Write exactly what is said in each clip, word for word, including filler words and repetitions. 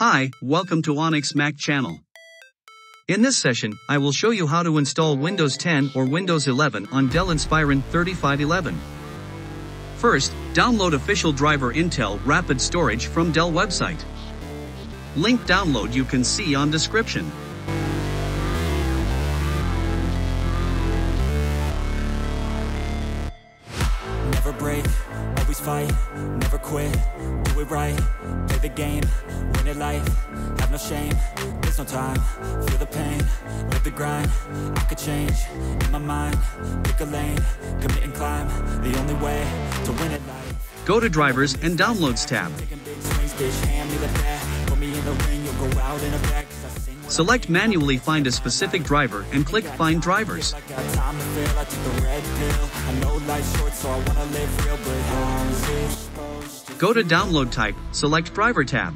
Hi, welcome to Onyx Mac channel. In this session, I will show you how to install Windows ten or Windows eleven on Dell Inspiron thirty-five eleven. First, download official driver Intel Rapid Storage from Dell website. Link download you can see on description. Never break, always fight, never quit, do it right, play the game, win at life, have no shame, there's no time, feel the pain, live the grind, I could change, in my mind, pick a lane, commit and climb, the only way to win at life. Go to Drivers and Downloads tab. Select manually find a specific driver and click Find Drivers. Go to Download Type, select Driver tab.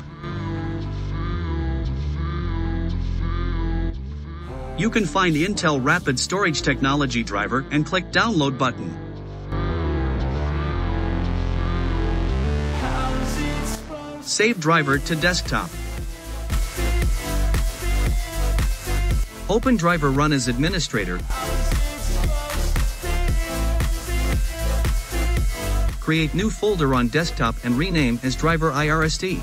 You can find Intel Rapid Storage Technology driver and click Download button. Save driver to desktop. Open driver run as administrator. Create new folder on desktop and rename as driver I R S T.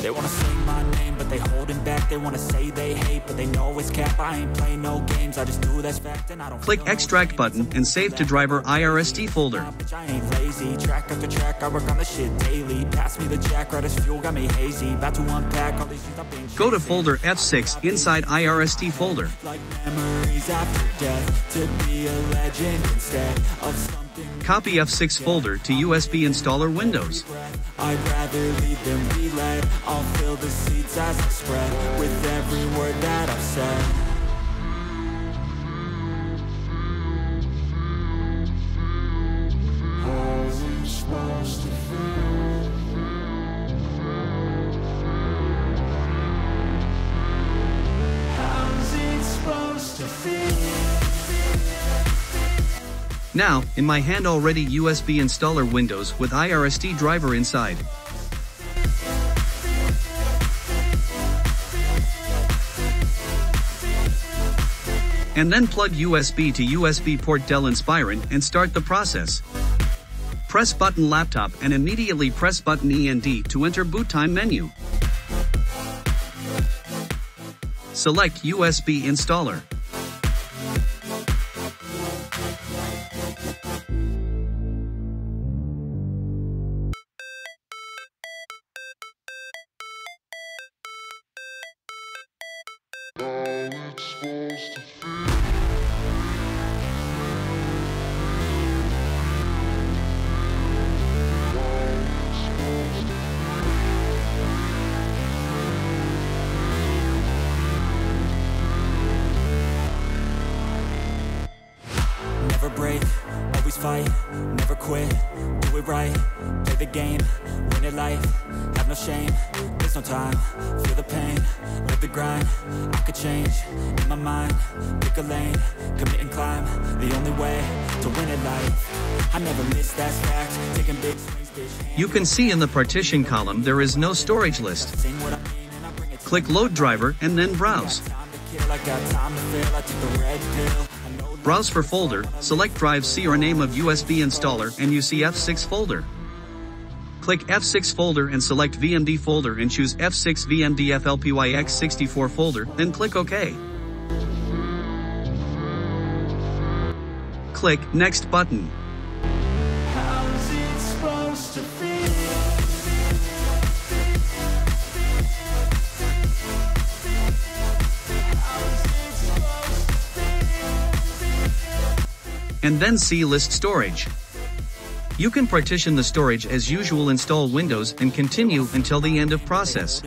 They want to say my name, but they holding back. They want to say they hate, but they know it's cap. I ain't play no games. I just do that's fact, and I don't. Click extract button and save to driver I R S T folder. I ain't lazy. Track after track, I work on the shit daily. Pass me the jack, right as fuel got me hazy. About to unpack all these. Go to folder F six inside I R S T folder. Like memories after death, to be a legend instead of something. Copy F six folder to U S B installer Windows. I'd rather leave than be led. I'll fill the seats as I spread with every word that I've said. How's it supposed to feel? How's it supposed to feel? Now, in my hand already U S B installer Windows with I R S T driver inside. And then plug U S B to U S B port Dell Inspiron and start the process. Press button laptop and immediately press button E N D to enter boot time menu. Select U S B installer. Never break, always fight, never quit, do it right, play the game, win at life, have no shame, there's no time, feel the pain, live the grind, I could change, in my mind, pick a lane, commit and climb, the only way to win at life, I never miss that fact, taking big swings, bitch. You can see in the partition column there is no storage list. Click load driver and then browse. Browse for folder, select drive C or name of U S B installer and you see F six folder. Click F six folder and select V M D folder and choose F six V M D F L P Y X sixty-four folder, then click OK. Click Next button. How's it supposed to and then see list storage. You can partition the storage as usual, install Windows and continue until the end of process.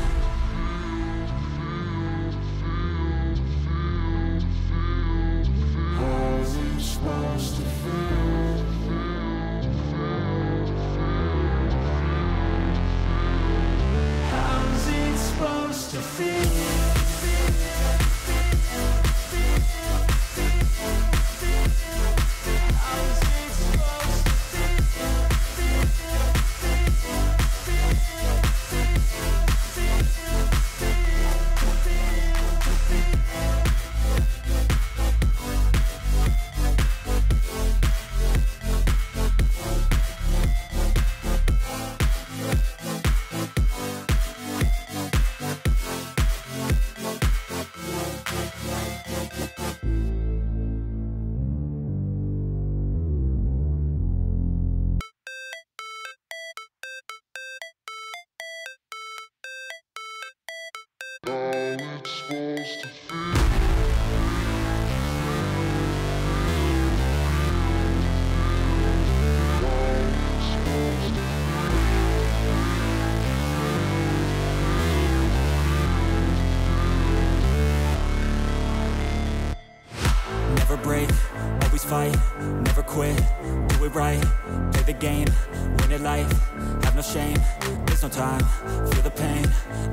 Never break, always fight, never quit, do it right, play the game, win at life, have no shame, there's no time, feel the pain,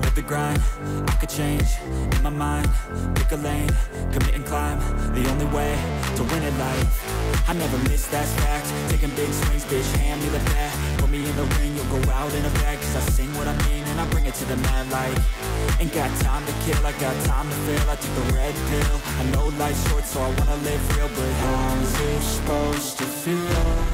live the grind, I could change, in my mind, pick a lane, commit and climb, the only way to win at life, I never miss, that's fact, taking big swings, bitch, hand me the bat, put me in the ring, you'll go out in a bag, cause I sing what I mean and I bring it to the mad light. Ain't got time to kill, I got time to feel. I took the red pill, I know life's short, so I wanna live real. But how's it supposed to feel?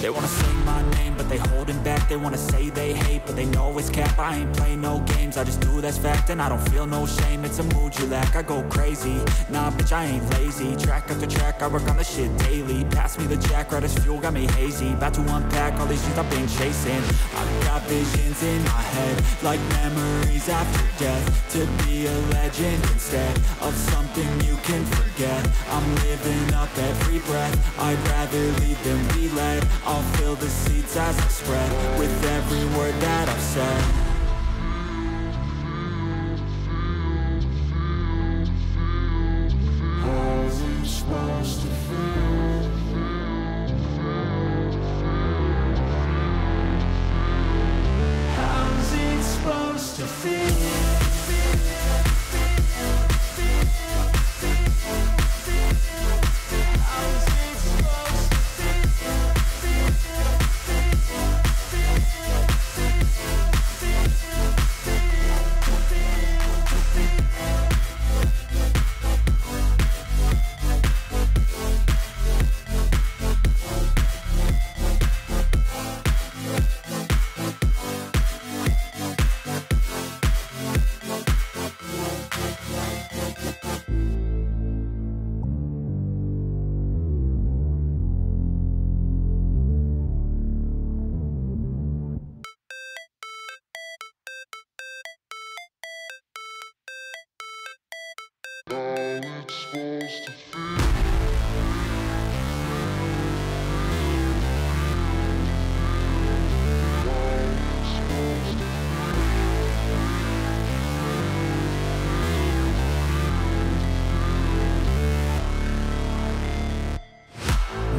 They wanna say my name, but they holding back. They wanna say they hate, but they know it's cap. I ain't play no games, I just do that's fact. And I don't feel no shame, it's a mood you lack. I go crazy, nah bitch I ain't lazy. Track after track, I work on this shit daily. Pass me the jack, right as fuel, got me hazy. About to unpack all these things I've been chasing. I've got visions in my head, like memories after death. To be a legend instead of something you can forget. I'm living up every breath, I'd rather lead than be led. I'll fill the seeds as I spread with every word that I've said. How's it supposed to feel? How's it supposed to feel?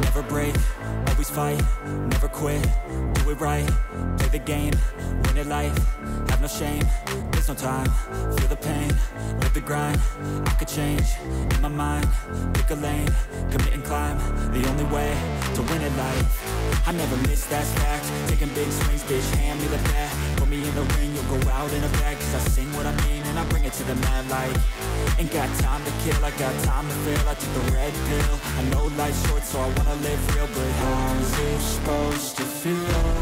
Never break, always fight, never quit, do it right, play the game, win at life, have no shame, there's no time, feel the pain, live the grind, I could change, in my mind, pick a lane, commit and climb, the only way to win at life, I never miss, that's fact, taking big swings, bitch, hand me the bat, put me in the ring, you'll go out in a bag, cause I sing what I mean and I bring it to the mad light. Ain't got time to kill, I got time to feel. I took the red pill, I know life's short, so I wanna live real. But how's it supposed to feel?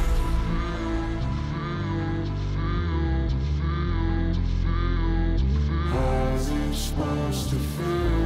Supposed to feel